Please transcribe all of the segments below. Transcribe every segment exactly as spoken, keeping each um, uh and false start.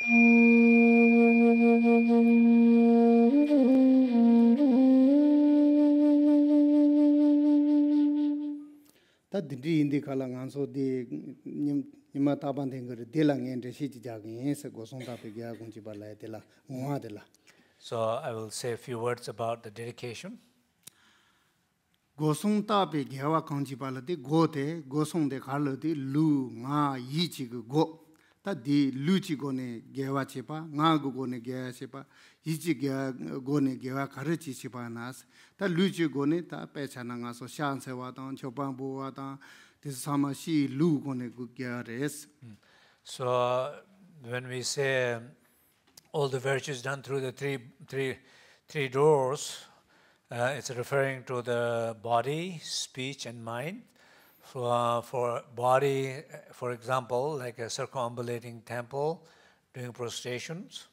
That the in the Kalangan, so the Nimataban Tinker, Delang and the Shijagins, Gosonta Pigagunjibala, Dela, Muadela. So I will say a few words about the dedication. Gosonta Pigawa Conjibala, Gote, Goson de Carloti, Lu, Ma, Yichig, Go. That the Luchigone, Gevachepa, Nagogone, Geachepa, Yichigone, Gevacaricipanas, that Luchigone, Tapechanangas, or Shansewatan, Chopambuatan, this summer she Lugone Gugares. So uh, when we say um, all the virtues done through the three, three, three doors, uh, it's referring to the body, speech, and mind. So, uh, for body, for example, like a circumambulating temple, doing prostrations.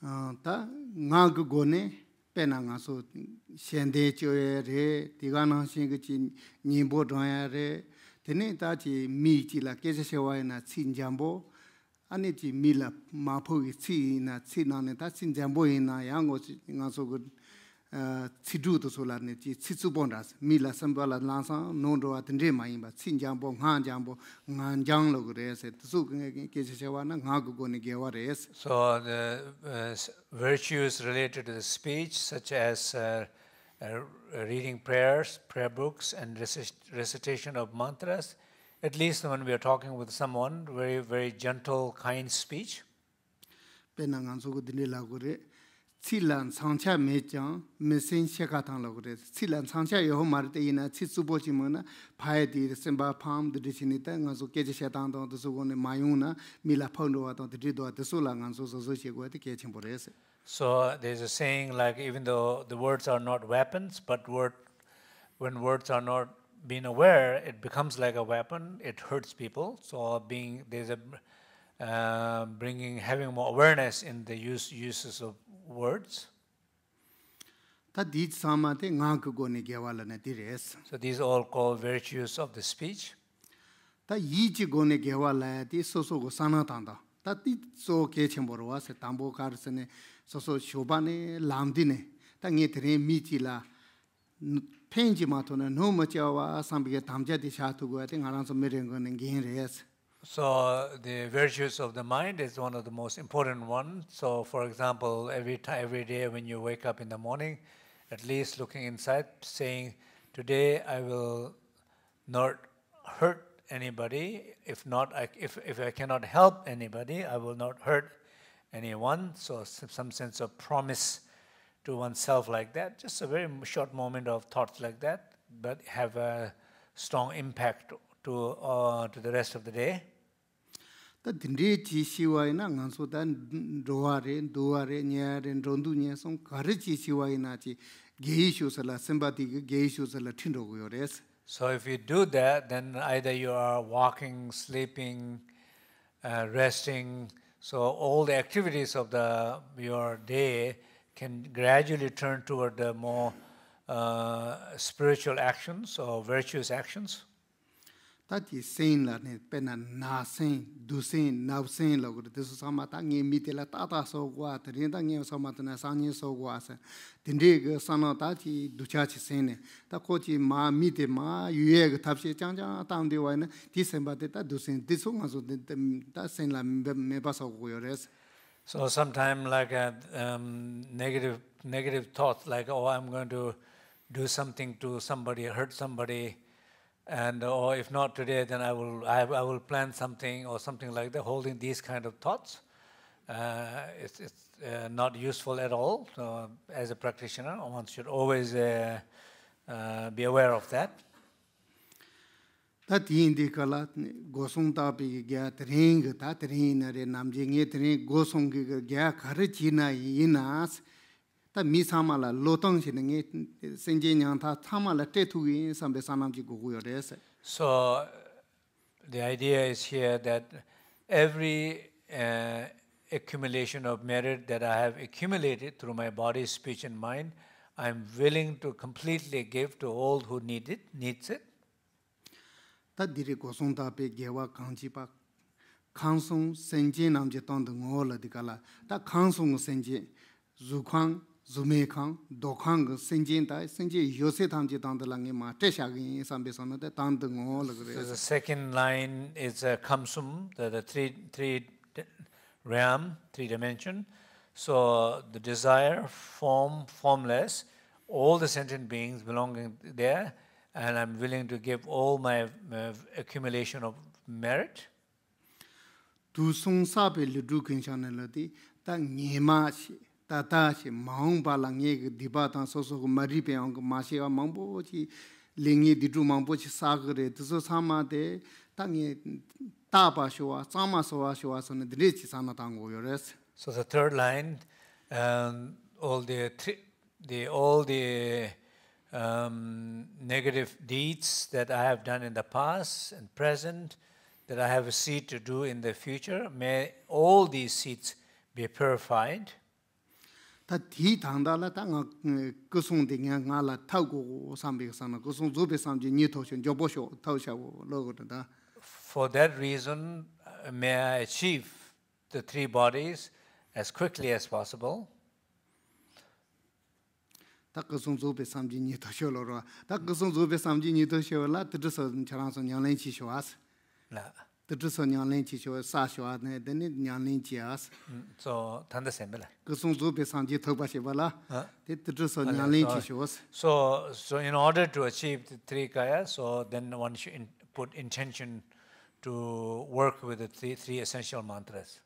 Ta ngag gone penanga so shende choe re tigana singichi nimbo doya re tene ta chi mi chi la kese sewa na sinjambo ani chi mi la mapo chi na sinane ta sinjambo ina yango ngaso good. Sidu to Solani, Sitsubondas, Mila Sambala Lansa, Nondo at Remaimba, Sinjambo, Hanjambo, Nanjango, Keshawana, Hagonegewares. So the uh, virtues related to the speech, such as uh, uh, reading prayers, prayer books, and recit recitation of mantras, at least when we are talking with someone, very, very gentle, kind speech. Silan Sancha Mejang, Messin Shekatan Logres, Silan Sancha Yomarte in a Tsubochimona, Piety, the Semba Palm, the Dicinitan, and so Keshetan, the Sugone Mayuna, Mila Pondo, the Dido at the Sulang, and so Sosego at the Kitchen Bores. So there's a saying like, even though the words are not weapons, but word, when words are not being aware, it becomes like a weapon, it hurts people. So being there's a uh, bringing, having more awareness in the use, uses of words. So these are all called virtues of the speech. So the virtues of the mind is one of the most important ones. So for example, every time, every day when you wake up in the morning, at least looking inside, saying, today I will not hurt anybody. If not, I, if, if I cannot help anybody, I will not hurt anyone. So some sense of promise to oneself like that, just a very short moment of thoughts like that, but have a strong impact to, uh, to the rest of the day. The Dindrichi Shiwaina, Nansudan, Doare, Doare, Niar, and Rondunia, some Karichi Shiwainachi, Geishus, a la Sembati, Geishus, a Latino, Gores. So if you do that, then either you are walking, sleeping, uh, resting, so all the activities of the your day can gradually turn toward the more uh, spiritual actions or virtuous actions. That is saying that Penna Nasin, Dusin, Navsin Log, this is Samatangi, Mitila Tata so what, Rindang Samatanasani so was, Tindig, Sanatati, Duchachi Sene, Takochi, Ma, Miti, Ma, Yeg, Tapsi, Tanja, Tandiwana, Tisembatita, Dusin, this one was that same Mebas of Wires. So sometimes like a um, negative, negative thought, like, oh, I'm going to do something to somebody, hurt somebody. And or if not today, then I will I, I will plan something or something like that. Holding these kind of thoughts, uh, it's, it's uh, not useful at all. So as a practitioner, one should always uh, uh, be aware of that. That indi kala gosung tapi gya tring ta tring nare namjinge tring gosung gya karchina inas. That misamala lotong shinangi senjanyanta tamala tetugi sambe sanamji guguyores. So the idea is here that every uh, accumulation of merit that I have accumulated through my body, speech, and mind, I am willing to completely give to all who need it, needs it. That dirikosonta pe gewa kanchipa. Kansung Senji Namjeton the Ngola de Gala, that Kansung Senji, Zukang, Zumekang, Dokang, Senji, Senji, Yosetam Jeton the Langima, Teshagin, Sambison, the Tan the Ngola. So the second line is uh, Kamsum, the, the three, three realm, three dimension. So the desire, form, formless, all the sentient beings belonging there, and I'm willing to give all my uh, accumulation of merit. Tu sung sabe ludu kinshanelati ta nimashi tatashi maungba langi dibatan soso maripe ang mashiwa mangbochi lingi didu mangbochi sagre tuso samade tangi taba shwa sama shwa shwa sone dilichi sanatango yores. So the third line, um, all the three, the all the um, negative deeds that I have done in the past and present, that I have a seed to do in the future, may all these seeds be purified. For that reason, may I achieve the three bodies as quickly as possible. So, so, so in order to achieve the three kaya, so then one should in, put intention to work with the three, three essential mantras.